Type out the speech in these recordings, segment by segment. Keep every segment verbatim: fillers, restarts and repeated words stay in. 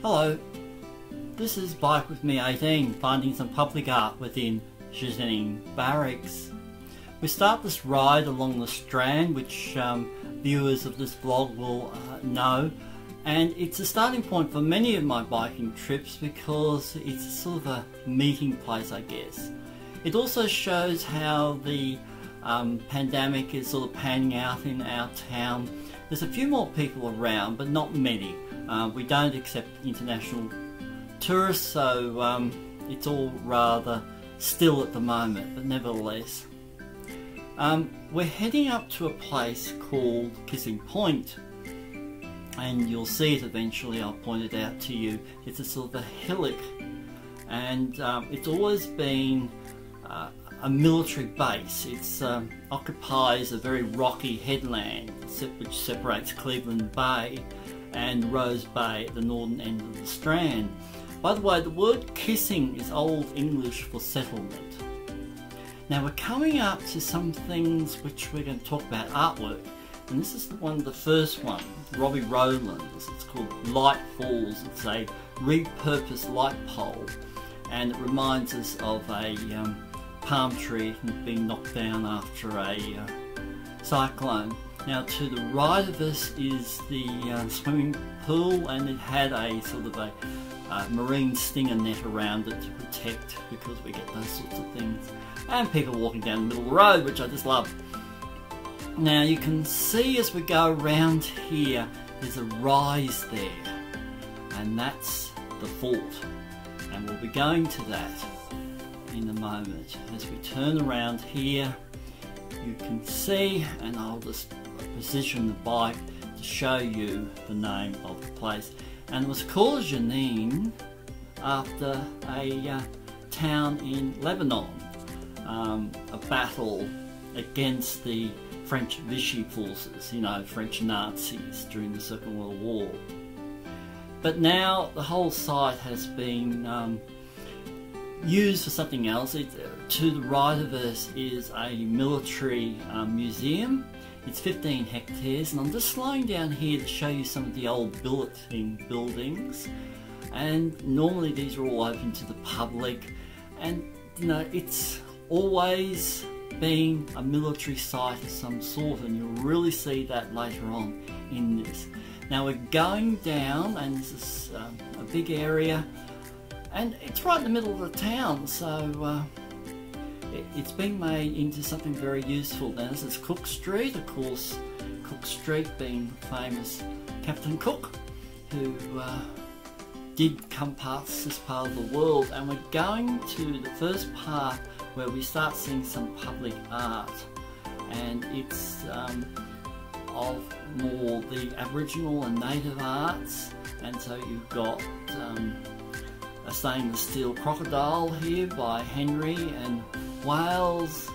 Hello, this is Bike With Me eighteen, finding some public art within Jezzine Barracks. We start this ride along the Strand, which um, viewers of this vlog will uh, know, and it's a starting point for many of my biking trips because it's sort of a meeting place, I guess. It also shows how the um, pandemic is sort of panning out in our town. There's a few more people around, but not many. Uh, we don't accept international tourists, so um, it's all rather still at the moment, but nevertheless. Um, we're heading up to a place called Kissing Point, and you'll see it eventually, I'll point it out to you. It's a sort of a hillock, and um, it's always been uh, a military base. It um, occupies a very rocky headland which separates Cleveland Bay and Rose Bay at the northern end of the Strand. By the way, the word kissing is Old English for settlement. Now we're coming up to some things which we're going to talk about, artwork, and this is the one, the first one, Robbie Rowlands. It's called Light Falls. It's a repurposed light pole, and it reminds us of a um, palm tree being knocked down after a uh, cyclone. Now to the right of us is the uh, swimming pool, and it had a sort of a uh, marine stinger net around it to protect, because we get those sorts of things. And people walking down the middle of the road, which I just love. Now you can see as we go around here, there's a rise there, and that's the fort. And we'll be going to that in a moment. As we turn around here, you can see, and I'll just position the bike to show you the name of the place. And it was called Jezzine after a uh, town in Lebanon, um, a battle against the French Vichy forces, you know, French Nazis during the Second World War. But now the whole site has been um, used for something else. It, to the right of us is a military um, museum. It's fifteen hectares, and I'm just slowing down here to show you some of the old billeting buildings. And normally these are all open to the public, and you know, it's always been a military site of some sort, and you'll really see that later on in this. Now we're going down, and this is um, a big area, and it's right in the middle of the town, so uh, it, it's been made into something very useful. Now this is Cook Street, of course, Cook Street being the famous Captain Cook, who uh, did come past this part of the world. And we're going to the first part where we start seeing some public art, and it's um, of more the Aboriginal and Native arts. And so you've got um, a stainless steel crocodile here by Henry and Wyles,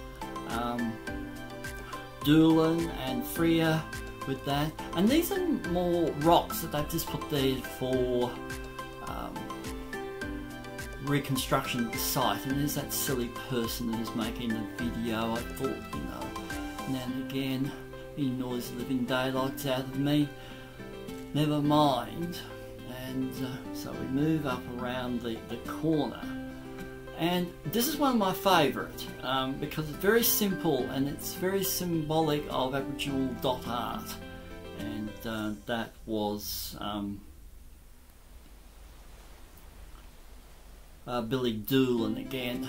um, Doolan and Feher with that. And these are more rocks that they've just put there for um, reconstruction of the site. And there's that silly person who's making the video, I thought, you know, now and again, he annoys the living daylights out of me. Never mind. And uh, so we move up around the, the corner, and this is one of my favourite um, because it's very simple, and it's very symbolic of Aboriginal dot art, and uh, that was um, uh, Billy Doolan again.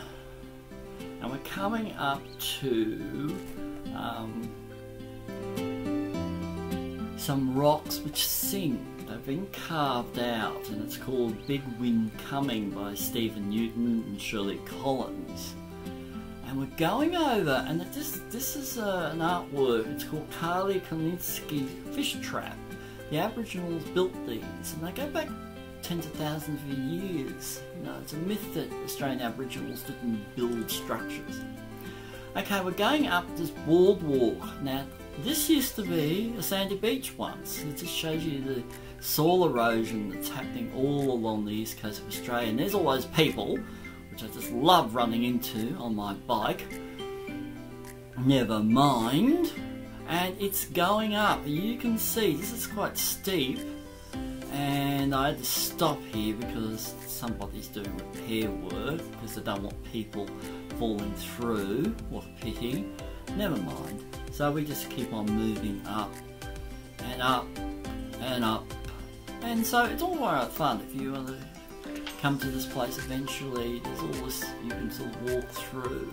And we're coming up to um, some rocks which sing. They've been carved out, and it's called Big Wind Coming by Stephen Newton and Shirley Collins. And we're going over, and this, this is uh, an artwork. It's called Karlie Kalinske Fish Trap. The Aboriginals built these, and they go back tens of thousands of years. You know, it's a myth that Australian Aboriginals didn't build structures. Okay, we're going up this boardwalk. Now, this used to be a sandy beach once. It just shows you the soil erosion that's happening all along the east coast of Australia. And there's all those people, which I just love running into on my bike. Never mind. And it's going up. You can see this is quite steep, and and I had to stop here because somebody's doing repair work because they don't want people falling through or pitting. Never mind. So we just keep on moving up and up and up. And so it's all right fun if you want to come to this place eventually. There's all this you can sort of walk through.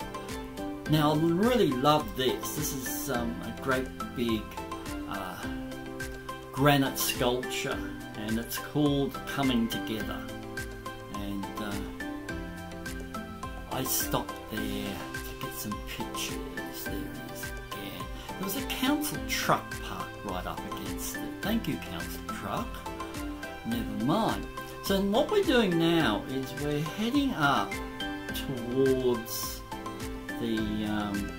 Now I really love this. This is um, a great big uh, granite sculpture and it's called Coming Together. And uh, I stopped there to get some pictures. There it is again. There was a council truck parked right up against it. Thank you, council truck. Never mind. So what we're doing now is we're heading up towards the um,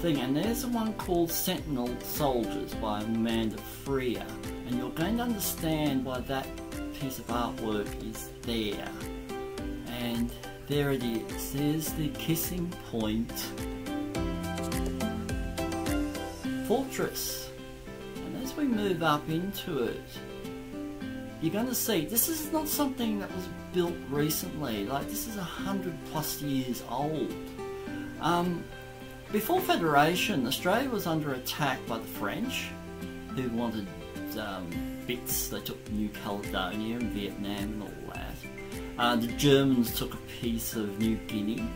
thing, and there's one called Sentinel Soldiers by Amanda Feher, and you're going to understand why that piece of artwork is there. And there it is. There's the Kissing Point Fortress. As we move up into it, you're going to see this is not something that was built recently. Like, this is a hundred plus years old. Um, before Federation, Australia was under attack by the French, who wanted um, bits. They took New Caledonia and Vietnam and all that. Uh, the Germans took a piece of New Guinea.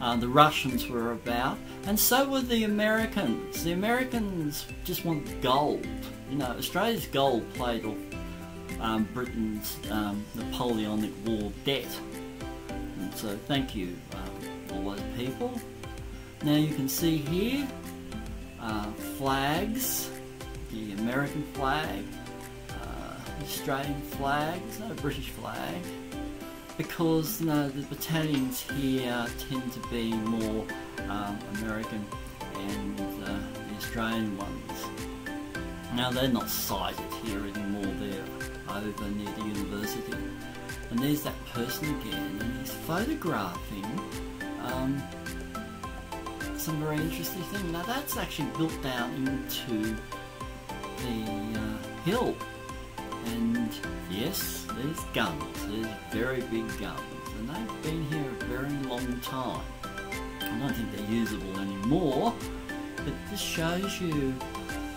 Uh, the Russians were about, and so were the Americans. The Americans just wanted gold. You know, Australia's gold played off um, Britain's um, Napoleonic War debt. And so thank you, um, all those people. Now you can see here, uh, flags, the American flag, uh, Australian flag, there's no British flag. Because, you know, the battalions here tend to be more um, American and uh, the Australian ones. Now they're not sighted here anymore, they're over near the university. And there's that person again, and he's photographing um, some very interesting thing. Now that's actually built down into the uh, hill. And yes, there's guns, there's very big guns, and they've been here a very long time. I don't think they're usable anymore, but this shows you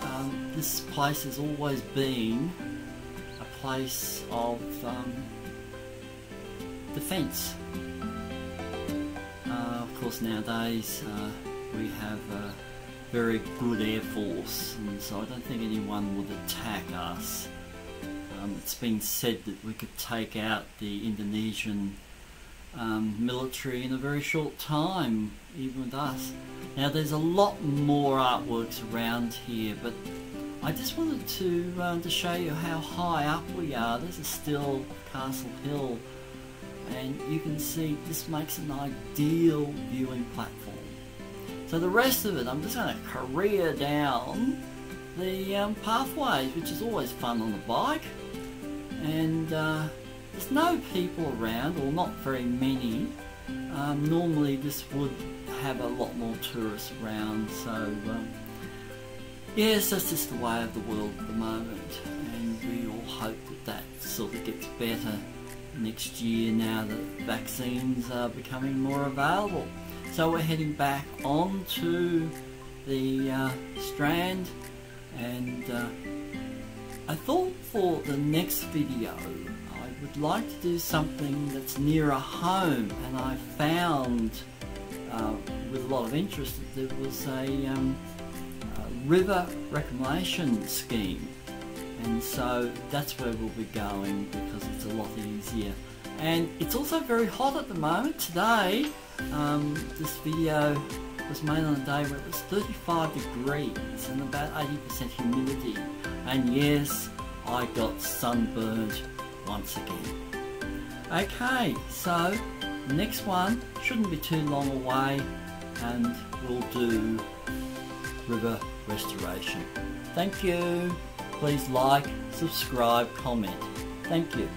um, this place has always been a place of um, defence. Uh, of course nowadays uh, we have a very good air force, and so I don't think anyone would attack us. Um, it's been said that we could take out the Indonesian um, military in a very short time, even with us. Now there's a lot more artworks around here, but I just wanted to um, to show you how high up we are. This is still Castle Hill, and you can see this makes an ideal viewing platform. So the rest of it, I'm just going to career down the um, pathways, which is always fun on the bike. And uh, there's no people around, or not very many. Um, normally this would have a lot more tourists around, so um, yes, that's just the way of the world at the moment, and we all hope that that sort of gets better next year now that vaccines are becoming more available. So we're heading back onto the uh, Strand, and uh, I thought for the next video I would like to do something that's nearer home. And I found uh, with a lot of interest that there was a, um, a river reclamation scheme, and so that's where we'll be going because it's a lot easier. And it's also very hot at the moment. Today um, this video was made on a day where it was thirty-five degrees and about eighty percent humidity. And yes, I got sunburned once again. Okay, so the next one shouldn't be too long away, and we'll do river restoration. Thank you. Please like, subscribe, comment. Thank you.